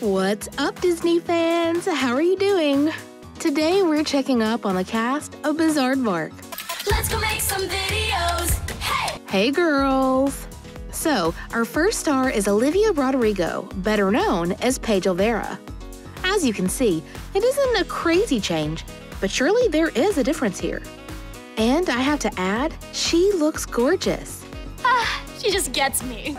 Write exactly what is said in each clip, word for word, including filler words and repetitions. What's up, Disney fans? How are you doing? Today we're checking up on the cast of Bizaardvark. Let's go make some videos! Hey! Hey girls! So, our first star is Olivia Rodrigo, better known as Paige Olvera. As you can see, it isn't a crazy change, but surely there is a difference here. And I have to add, she looks gorgeous. Ah, she just gets me.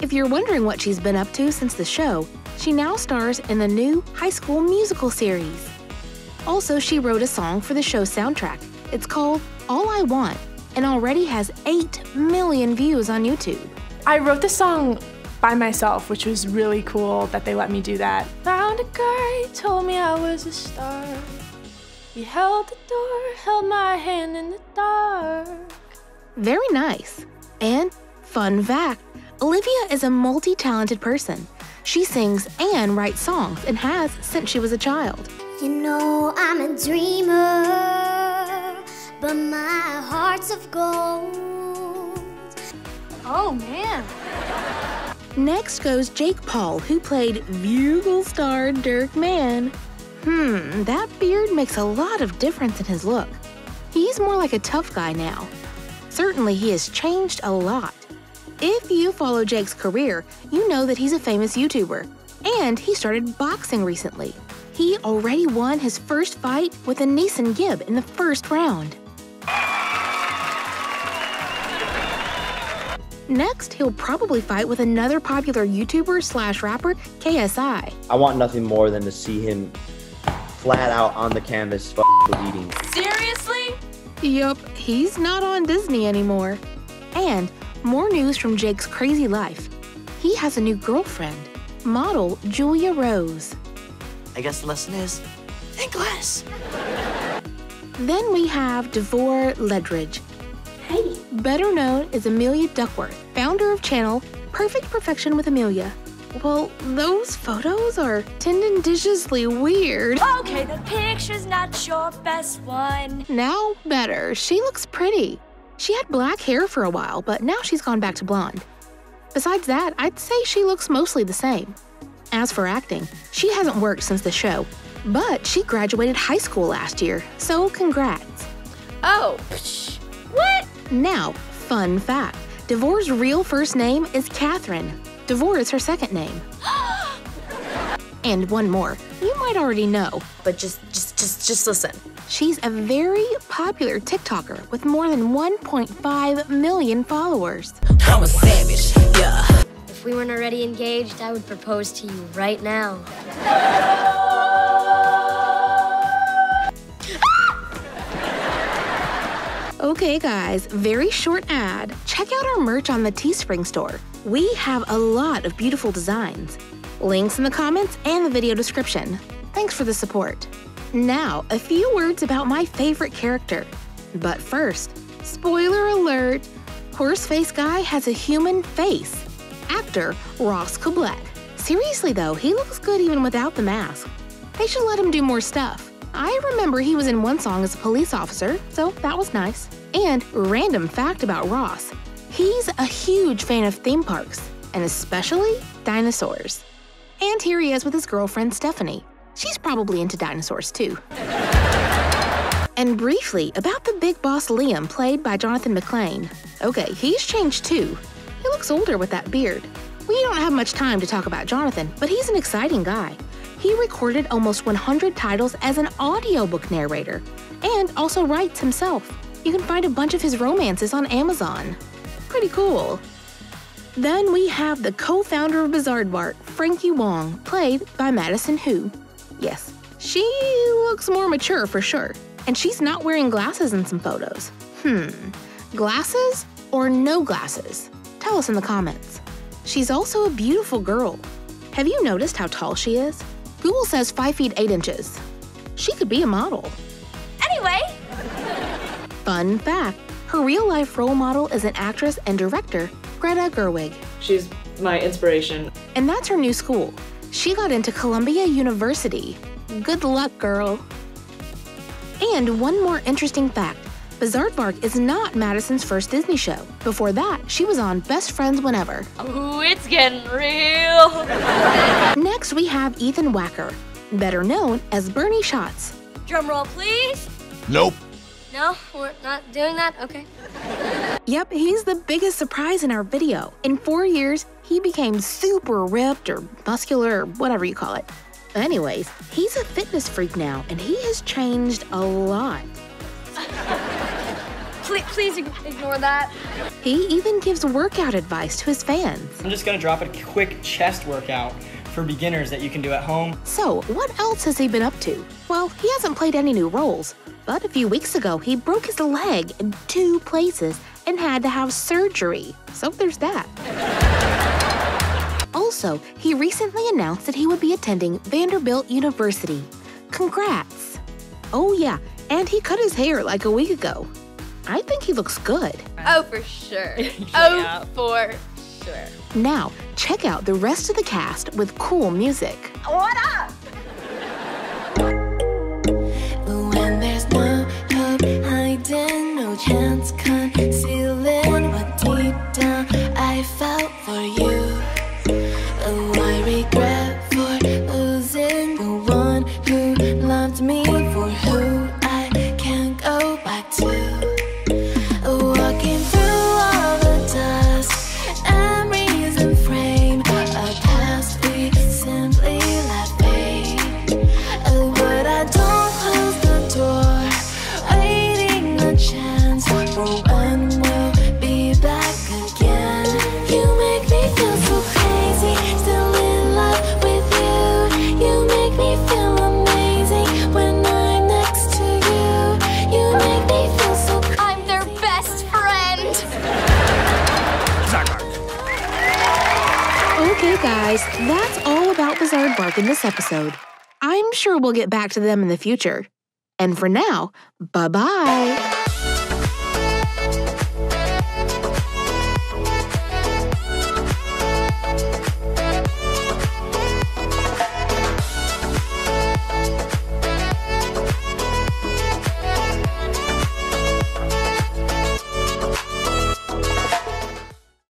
If you're wondering what she's been up to since the show, she now stars in the new High School Musical series. Also, she wrote a song for the show's soundtrack. It's called All I Want and already has eight million views on YouTube. I wrote this song by myself, which was really cool that they let me do that. Found a guy, told me I was a star. He held the door, held my hand in the dark. Very nice. And fun fact, Olivia is a multi-talented person. She sings and writes songs and has since she was a child. You know I'm a dreamer, but my heart's of gold. Oh, man. Next goes Jake Paul, who played Bugle star Dirk Mann. Hmm, that beard makes a lot of difference in his look. He's more like a tough guy now. Certainly, he has changed a lot. If you follow Jake's career, you know that he's a famous YouTuber, and he started boxing recently. He already won his first fight with Anison Gibb in the first round. Next, he'll probably fight with another popular YouTuber slash rapper, K S I. I want nothing more than to see him flat out on the canvas f***ing eating. Seriously? Yup, he's not on Disney anymore. And more news from Jake's crazy life. He has a new girlfriend, model Julia Rose. I guess the lesson is, think less. Then we have DeVore Ledridge. Hey. Better known as Amelia Duckworth, founder of channel Perfect Perfection with Amelia. Well, those photos are tendentiously weird. Okay, the picture's not your best one. Now better, she looks pretty. She had black hair for a while, but now she's gone back to blonde. Besides that, I'd say she looks mostly the same. As for acting, she hasn't worked since the show, but she graduated high school last year, so congrats. Oh, psh, what? Now, fun fact, DeVore's real first name is Catherine. DeVore is her second name. And one more, you might already know, but just, just, just, just listen. She's a very popular TikToker with more than one point five million followers. I'm a savage, yeah. If we weren't already engaged, I would propose to you right now. Okay guys, very short ad. Check out our merch on the Teespring store. We have a lot of beautiful designs. Links in the comments and the video description. Thanks for the support. Now, a few words about my favorite character. But first, spoiler alert, Horseface Guy has a human face. Actor Ross Kobelak. Seriously though, he looks good even without the mask. They should let him do more stuff. I remember he was in one song as a police officer, so that was nice. And random fact about Ross, he's a huge fan of theme parks, and especially dinosaurs. And here he is with his girlfriend Stephanie. She's probably into dinosaurs, too. And briefly, about the big boss Liam, played by Jonathan McClain. Okay, he's changed, too. He looks older with that beard. We don't have much time to talk about Jonathan, but he's an exciting guy. He recorded almost one hundred titles as an audiobook narrator and also writes himself. You can find a bunch of his romances on Amazon. Pretty cool. Then we have the co-founder of Bizaardvark, Frankie Wong, played by Madison Hu. Yes, she looks more mature for sure, and she's not wearing glasses in some photos. Hmm, glasses or no glasses? Tell us in the comments. She's also a beautiful girl. Have you noticed how tall she is? Google says five feet eight inches. She could be a model. Anyway! Fun fact, her real-life role model is an actress and director, Greta Gerwig. She's my inspiration. And that's her new school. She got into Columbia University. Good luck, girl. And one more interesting fact, Bizaardvark is not Madison's first Disney show. Before that, she was on Best Friends Whenever. Ooh, it's getting real. Next Next, we have Ethan Wacker, better known as Bernie Schotz. Drum roll, please. Nope. No, we're not doing that? Okay. Yep, he's the biggest surprise in our video. In four years, he became super ripped or muscular or whatever you call it. Anyways, he's a fitness freak now, and he has changed a lot. Please, please ignore that. He even gives workout advice to his fans. I'm just gonna drop a quick chest workout for beginners that you can do at home. So, what else has he been up to? Well, he hasn't played any new roles, but a few weeks ago, he broke his leg in two places and had to have surgery. So there's that. Also, he recently announced that he would be attending Vanderbilt University. Congrats. Oh yeah, and he cut his hair like a week ago. I think he looks good. Oh, for sure. Oh, for sure. Now, check out the rest of the cast with cool music. What up? When there's no hope hiding, no chance concealing, what deep down I felt for you. Oh, I regret for losing the one who loved me, for who I can't go back to. Guys, that's all about Bizaardvark in this episode. I'm sure we'll get back to them in the future. And for now, bye-bye.